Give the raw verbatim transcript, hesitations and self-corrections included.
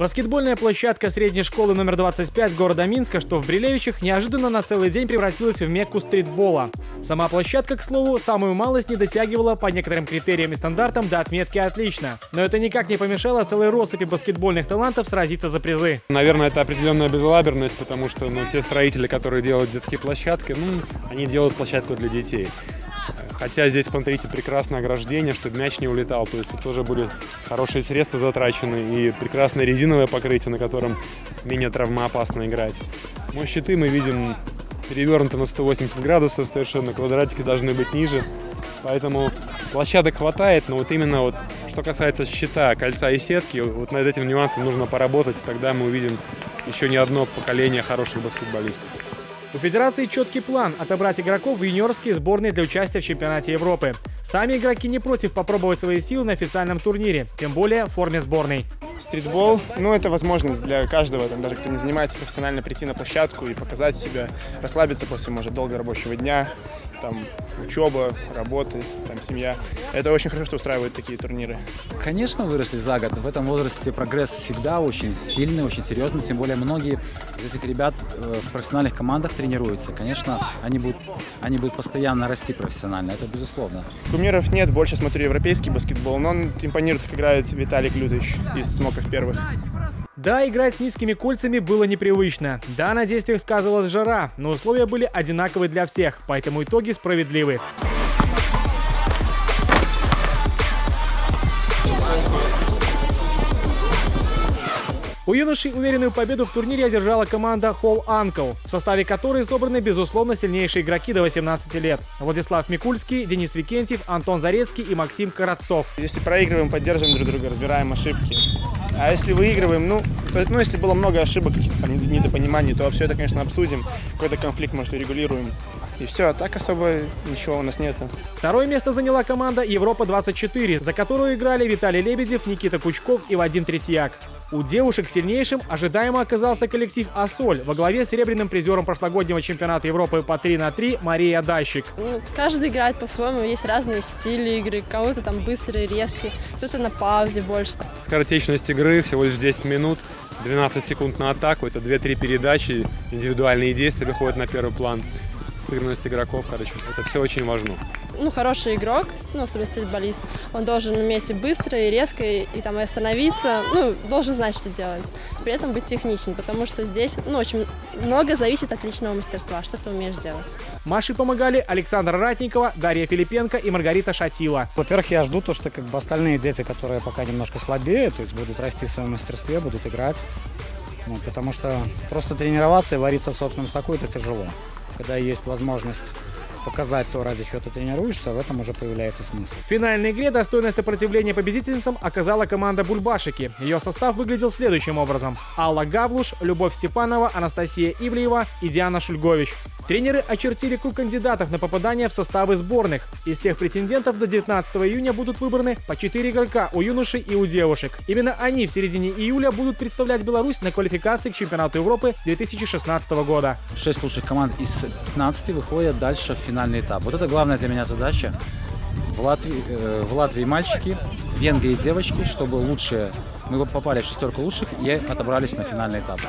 Баскетбольная площадка средней школы номер двадцать пять города Минска, что в Брилевичах, неожиданно на целый день превратилась в мекку стритбола. Сама площадка, к слову, самую малость не дотягивала по некоторым критериям и стандартам до отметки «отлично». Но это никак не помешало целой россыпи баскетбольных талантов сразиться за призы. Наверное, это определенная безалаберность, потому что ну, те строители, которые делают детские площадки, ну, они делают площадку для детей. Хотя здесь, смотрите, прекрасное ограждение, чтобы мяч не улетал. То есть тут тоже будут хорошие средства затрачены и прекрасное резиновое покрытие, на котором менее травмоопасно играть. Ну, щиты мы видим перевернуты на сто восемьдесят градусов совершенно, квадратики должны быть ниже. Поэтому площадок хватает, но вот именно вот, что касается щита, кольца и сетки, вот над этим нюансом нужно поработать, и тогда мы увидим еще не одно поколение хороших баскетболистов. У Федерации четкий план – отобрать игроков в юниорские сборные для участия в чемпионате Европы. Сами игроки не против попробовать свои силы на официальном турнире, тем более в форме сборной. Стритбол, ну это возможность для каждого, там, даже кто не занимается профессионально, прийти на площадку и показать себя, расслабиться после, может, долгого рабочего дня, там, учеба, работы, там, семья. Это очень хорошо, что устраивают такие турниры. Конечно, выросли за год. В этом возрасте прогресс всегда очень сильный, очень серьезный, тем более многие из этих ребят в профессиональных командах тренируются. Конечно, они будут, они будут постоянно расти профессионально, это безусловно. Кумиров нет, больше смотрю европейский баскетбол, но он импонирует, как играет Виталий Клютович из «Смоков первых». Да, играть с низкими кольцами было непривычно. Да, на действиях сказывалась жара, но условия были одинаковы для всех, поэтому итоги справедливы. У юношей уверенную победу в турнире одержала команда «Холл Анкл», в составе которой собраны, безусловно, сильнейшие игроки до восемнадцати лет. Владислав Микульский, Денис Викентьев, Антон Зарецкий и Максим Коротцов. Если проигрываем, поддерживаем друг друга, разбираем ошибки. А если выигрываем, ну, ну если было много ошибок, каких-то недопониманий, то все это, конечно, обсудим. Какой-то конфликт, может, урегулируем. И все, а так особо ничего у нас нет. Второе место заняла команда «Европа двадцать четыре», за которую играли Виталий Лебедев, Никита Кучков и Вадим Третьяк. У девушек сильнейшим ожидаемо оказался коллектив «Ассоль» во главе с серебряным призером прошлогоднего чемпионата Европы по три на три Мария Дащик. Ну, каждый играет по-своему, есть разные стили игры, кого-то там быстрые, резкие, кто-то на паузе больше. Скоротечность игры всего лишь десять минут, двенадцать секунд на атаку, это две-три передачи, индивидуальные действия выходят на первый план. Сыгранность игроков, короче, это все очень важно. Ну, хороший игрок, ну, стритболист, он должен уметь и быстро, и резко, и, и там и остановиться, ну, должен знать, что делать. При этом быть техничным, потому что здесь, ну, очень много зависит от личного мастерства, что ты умеешь делать. Маше помогали Александр Ратников, Дарья Филипенко и Маргарита Шатила. Во-первых, я жду то, что как бы остальные дети, которые пока немножко слабее, то есть будут расти в своем мастерстве, будут играть, ну, потому что просто тренироваться и вариться в собственном соку – это тяжело. Когда есть возможность показать то, ради чего ты тренируешься, в этом уже появляется смысл. В финальной игре достойное сопротивление победительницам оказала команда «Бульбашики». Ее состав выглядел следующим образом. Алла Гавлуш, Любовь Степанова, Анастасия Ивлеева и Диана Шульгович. Тренеры очертили круг кандидатов на попадание в составы сборных. Из всех претендентов до девятнадцатого июня будут выбраны по четыре игрока у юношей и у девушек. Именно они в середине июля будут представлять Беларусь на квалификации к чемпионату Европы две тысячи шестнадцатого года. шесть лучших команд из пятнадцати выходят дальше в финальный этап. Вот это главная для меня задача. В Латвии, э, в Латвии мальчики, в Венгрии девочки, чтобы лучшие, мы попали в шестерку лучших и отобрались на финальный этап.